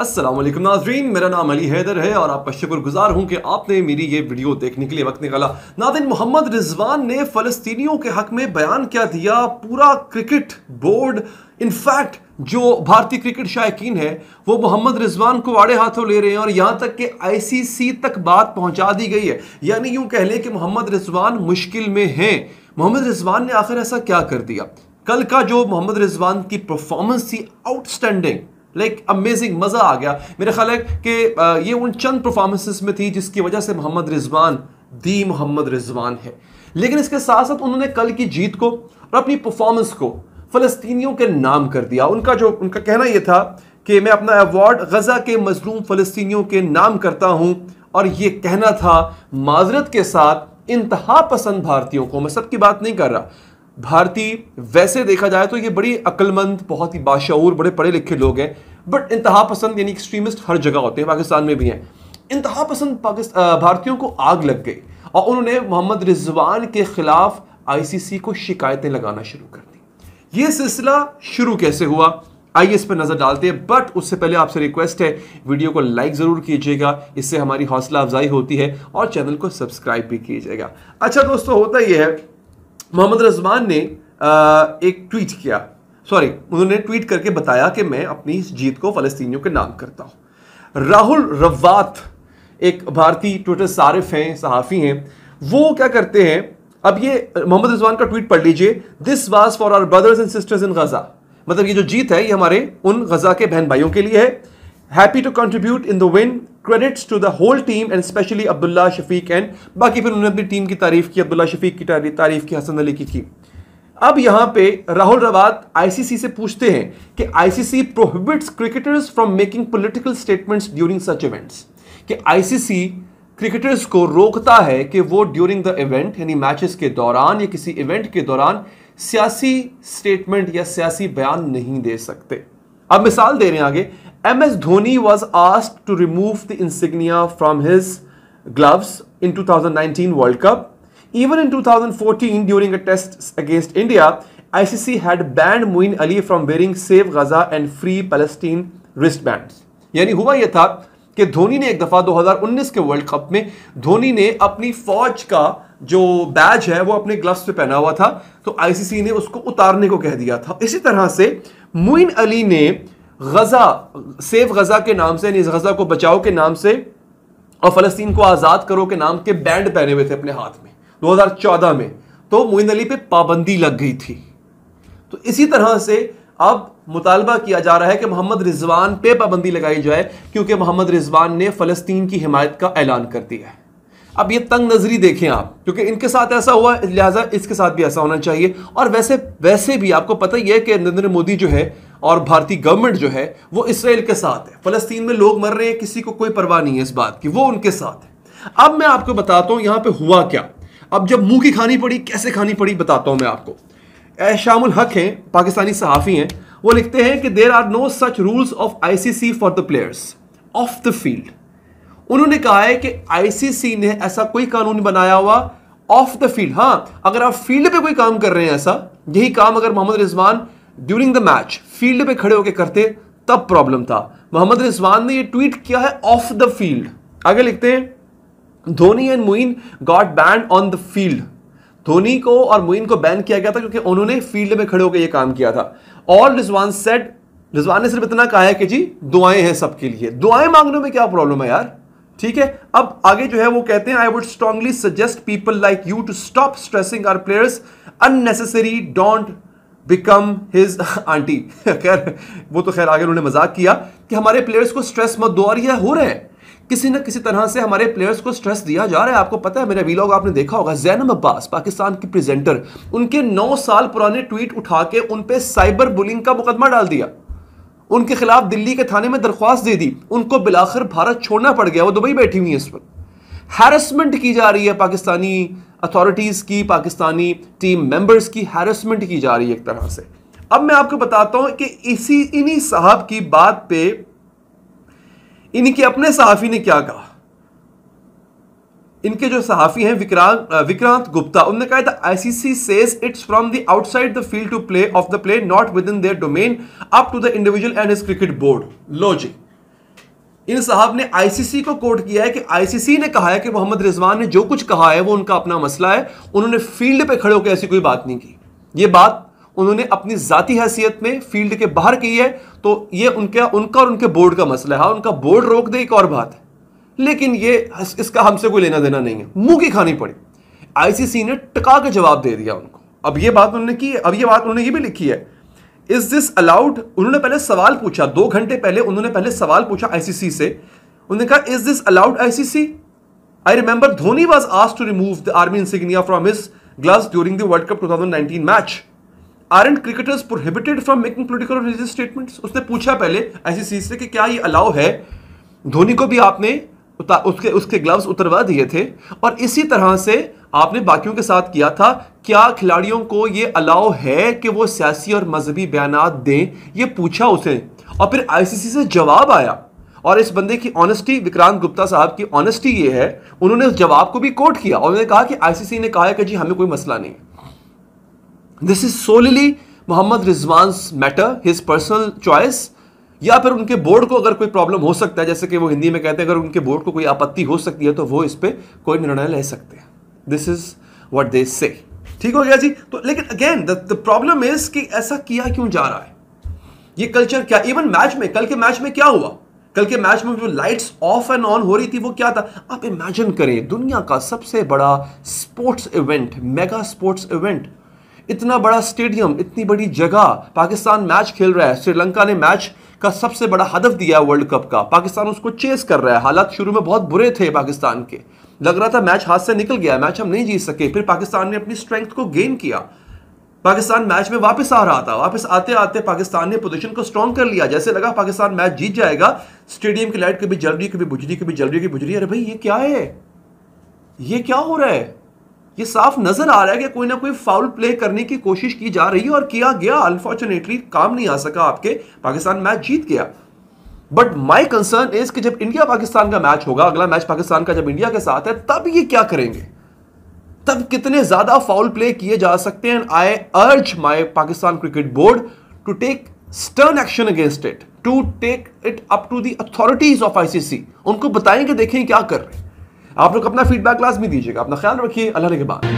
अस्सलाम वालेकुम नाज़रीन, मेरा नाम अली हैदर है और आपका शुक्रगुजार हूँ कि आपने मेरी ये वीडियो देखने के लिए वक्त निकाला। नाज़रीन, मोहम्मद रिजवान ने फ़लस्तीनियों के हक़ में बयान क्या दिया, पूरा क्रिकेट बोर्ड इनफैक्ट जो भारतीय क्रिकेट शायकीन है वो मोहम्मद रिजवान को आड़े हाथों ले रहे हैं और यहाँ तक कि ICC तक बात पहुँचा दी गई है। यानी यूँ कह लें कि मोहम्मद रिजवान मुश्किल में हैं। मोहम्मद रिजवान ने आखिर ऐसा क्या कर दिया? कल का जो मोहम्मद रिजवान की परफॉर्मेंस थी, आउटस्टैंडिंग, लाइक अमेजिंग, मज़ा आ गया। मेरा ख्याल है कि ये उन चंद परफॉर्मेंसेस में थी जिसकी वजह से मोहम्मद रिजवान दी मोहम्मद रिजवान है। लेकिन इसके साथ साथ उन्होंने कल की जीत को और अपनी परफॉर्मेंस को फ़लस्तीनियों के नाम कर दिया। उनका कहना ये था कि मैं अपना अवार्ड गज़ा के मजलूम फ़लस्तीनियों के नाम करता हूँ, और ये कहना था माजरत के साथ इंतहा पसंद भारतीयों को। मैं सबकी बात नहीं कर रहा, भारतीय वैसे देखा जाए तो ये बड़ी अक्लमंद, बहुत ही बाशऊर, बड़े पढ़े लिखे लोग हैं, बट इंतहा पसंद यानी एक्सट्रीमिस्ट हर जगह होते हैं, पाकिस्तान में भी हैं। इंतहा पसंद भारतीयों को आग लग गई और उन्होंने मोहम्मद रिजवान के ख़िलाफ़ ICC को शिकायतें लगाना शुरू कर दी। ये सिलसिला शुरू कैसे हुआ, आइए इस पर नज़र डालते हैं। बट उससे पहले आपसे रिक्वेस्ट है, वीडियो को लाइक ज़रूर कीजिएगा, इससे हमारी हौसला अफजाई होती है, और चैनल को सब्सक्राइब भी कीजिएगा। अच्छा दोस्तों, होता यह है मोहम्मद रिजवान ने एक ट्वीट किया, सॉरी उन्होंने ट्वीट करके बताया कि मैं अपनी इस जीत को फ़लस्तीनियों के नाम करता हूँ। राहुल रवात एक भारतीय ट्विटर सारिफ हैं, सहाफ़ी हैं, वो क्या करते हैं, अब ये मोहम्मद रिजवान का ट्वीट पढ़ लीजिए। This was for our brothers and sisters in Gaza, मतलब ये जो जीत है ये हमारे उन गज़ा के बहन भाइयों के लिए है। Happy to contribute in the win, credits to the whole team and specially Abdullah Shafique and बाकी। फिर उन्होंने अपनी टीम की तारीफ़ की, अब्दुल्ला शफीक की तारीफ़ की, हसन अली की। अब यहाँ पे राहुल रवात ICC से पूछते हैं कि ICC prohibits cricketers from making political statements during such events, कि ICC क्रिकेटर्स को रोकता है कि वो ड्यूरिंग द इवेंट यानी मैचेस के दौरान या किसी इवेंट के दौरान सियासी स्टेटमेंट या सियासी बयान नहीं दे सकते। अब मिसाल दे रहे हैं आगे, MS Dhoni was asked to remove the insignia from his gloves in 2019 World Cup. Even in 2014 during a test against India, ICC had banned Moin Ali from wearing Save Gaza and Free Palestine wristbands. यानी हुआ यह था कि धोनी ने एक दफ़ा 2019 के world cup में धोनी ने अपनी फौज का जो बैज है वो अपने ग्लव्स पे पहना हुआ था, तो ICC ने उसको उतारने को कह दिया था। इसी तरह से मोइन अली ने गज़ा, सेव गज़ा के नाम से, गज़ा को बचाओ के नाम से और फ़लस्तीन को आज़ाद करो के नाम के बैंड पहने हुए थे अपने हाथ में 2014 में, तो मोइन अली पे पाबंदी लग गई थी। तो इसी तरह से अब मुतालबा किया जा रहा है कि मोहम्मद रिजवान पे पाबंदी लगाई जाए, क्योंकि मोहम्मद रिजवान ने फ़लस्तीन की हिमायत का ऐलान कर दिया है। अब ये तंग नज़री देखें आप, क्योंकि इनके साथ ऐसा हुआ लिहाजा इसके साथ भी ऐसा होना चाहिए। और वैसे भी आपको पता ही है कि नरेंद्र मोदी जो है और भारतीय गवर्नमेंट जो है वो इसराइल के साथ है, फ़लस्तीन में लोग मर रहे हैं, किसी को कोई परवाह नहीं है इस बात की, वो उनके साथ है। अब मैं आपको बताता हूँ यहाँ पे हुआ क्या, अब जब मुँह की खानी पड़ी, कैसे खानी पड़ी बताता हूँ मैं आपको। शामुल हक हैं, पाकिस्तानी सहाफ़ी हैं, वो लिखते हैं कि there are no such rules of ICC for the players of the field. उन्होंने कहा है कि ICC ने ऐसा कोई कानून बनाया हुआ ऑफ द फील्ड, हाँ अगर आप फील्ड पे कोई काम कर रहे हैं ऐसा, यही काम अगर Mohammad Rizwan during the match field पे खड़े होकर करते तब प्रॉब्लम था। मोहम्मद रिजवान ने ये ट्वीट किया है ऑफ द फील्ड। आगे लिखते हैं, Dhoni and Moin got banned on the field. Dhoni को और मोइन को बैन किया गया था क्योंकि उन्होंने फील्ड में खड़े होकर यह काम किया था। और रिजवान सेड, रिजवान ने सिर्फ इतना कहा है कि जी दुआएं हैं सबके लिए, दुआएं मांगने में क्या प्रॉब्लम है यार, ठीक है। अब आगे जो है वो कहते हैं, I would strongly suggest people like you to stop stressing our players unnecessary, don't become his aunty. खैर वो तो खैर आगे उन्होंने मजाक किया कि हमारे प्लेयर्स को स्ट्रेस मत दो, और यह हो रहा है किसी ना किसी तरह से हमारे प्लेयर्स को स्ट्रेस दिया जा रहा है। आपको पता है, मेरा वीलॉग आपने देखा होगा, जैनब अब्बास पाकिस्तान की प्रेजेंटर, उनके 9 साल पुराने ट्वीट उठा के उन पर साइबर बुलिंग का मुकदमा डाल दिया, उनके खिलाफ दिल्ली के थाने में दरख्वास्त दे दी, उनको बिलाखिर भारत छोड़ना पड़ गया, वो दुबई बैठी हुई है इस वक्त। हैरेसमेंट की जा रही है पाकिस्तानी अथॉरिटीज़ की, पाकिस्तानी टीम मेंबर्स की हैरेसमेंट की जा रही है एक तरह से। अब मैं आपको बताता हूं कि इन्हीं साहब की बात पे इनके अपने सहाफ़ी ने क्या कहा। इनके जो सहाफ़ी हैं विक्रांत गुप्ता, उन्होंने कहा था ICC says it's from the outside the field to play off the play, not within their domain, up to the individual and his cricket board. लो जी, इन साहब ने आईसीसी को कोट किया है कि आईसीसी ने कहा है कि मोहम्मद रिजवान ने जो कुछ कहा है वो उनका अपना मसला है, उन्होंने फील्ड पे खड़े होकर ऐसी कोई बात नहीं की, ये बात उन्होंने अपनी जाती हैसियत में फील्ड के बाहर की है, तो ये उनका और उनके बोर्ड का मसला है। हाँ, उनका बोर्ड रोक दे एक और बात है, लेकिन ये इसका हमसे कोई लेना देना नहीं है, मुंह की खानी पड़ी। आईसीसी ने टका के जवाब दे दिया उनको। अब ये बात उन्होंने की, अब ये बात उन्होंने ये भी लिखी है, इज दिस अलाउड। उन्होंने पहले सवाल पूछा, 2 घंटे पहले उन्होंने पहले सवाल पूछा आईसीसी से, उन्होंने कहा is this allowed ICC. I remember Dhoni was asked to remove the army insignia from his gloves during the world cup 2019 match. Aren't cricketers prohibited from making political और रिलीजियस स्टेटमेंट्स। उसने पूछा पहले आईसीसी से कि क्या ये अलाउ है, धोनी को भी आपने उसके ग्लव्स उतरवा दिए थे और इसी तरह से आपने बाकियों के साथ किया था, क्या खिलाड़ियों को यह अलाउ है कि वो सियासी और मजहबी बयानात दें, ये पूछा उसे। और फिर आईसीसी से जवाब आया और इस बंदे की ऑनेस्टी, विक्रांत गुप्ता साहब की ऑनेस्टी ये है, उन्होंने उस जवाब को भी कोट किया और उन्होंने कहा कि आईसीसी ने कहा है कि जी हमें कोई मसला नहीं है। This is solely Mohammad Rizwan's matter, his personal choice, या फिर उनके बोर्ड को अगर कोई प्रॉब्लम हो सकता है, जैसे कि वो हिंदी में कहते हैं अगर उनके बोर्ड को कोई आपत्ति हो सकती है तो वो इस पर कोई निर्णय ले सकते हैं। दिस इज व्हाट दे से। ठीक हो गया जी। तो लेकिन अगेन द प्रॉब्लम इज कि ऐसा किया क्यों जा रहा है, ये कल्चर क्या। इवन मैच में, कल के मैच में क्या हुआ, कल के मैच में जो लाइट्स ऑफ एंड ऑन हो रही थी वो क्या था। आप इमेजिन करें, दुनिया का सबसे बड़ा sports event, mega sports event, इतना बड़ा स्टेडियम, इतनी बड़ी जगह, पाकिस्तान मैच खेल रहा है, श्रीलंका ने मैच का सबसे बड़ा हदफ दिया है वर्ल्ड कप का, पाकिस्तान उसको चेस कर रहा है। हालात शुरू में बहुत बुरे थे पाकिस्तान के, लग रहा था मैच हाथ से निकल गया, मैच हम नहीं जीत सके, फिर पाकिस्तान ने अपनी स्ट्रेंथ को गेन किया, पाकिस्तान मैच में वापस आ रहा था, वापस आते आते पाकिस्तान ने पोजीशन को स्ट्रॉन्ग कर लिया, जैसे लगा पाकिस्तान मैच जीत जाएगा, स्टेडियम की लाइट कभी जल रही, कभी बुझ रही, कभी जल रही, कभी बुझ रही। अरे भाई ये क्या है, ये क्या हो रहा है। ये साफ नजर आ रहा है कि कोई ना कोई फाउल प्ले करने की कोशिश की जा रही है और किया गया, अनफॉर्चुनेटली काम नहीं आ सका आपके, पाकिस्तान मैच जीत गया। बट माई कंसर्न इज कि जब इंडिया पाकिस्तान का मैच होगा, अगला मैच पाकिस्तान का जब इंडिया के साथ है, तब ये क्या करेंगे, तब कितने ज्यादा फाउल प्ले किए जा सकते हैं। I urge my Pakistan cricket board to take stern action against it, to take it up to the authorities of ICC. उनको बताएं कि देखें क्या कर रहे हैं। आप लोग अपना फीडबैक लाजमी दीजिएगा। अपना ख्याल रखिए। अल्लाह के बाद।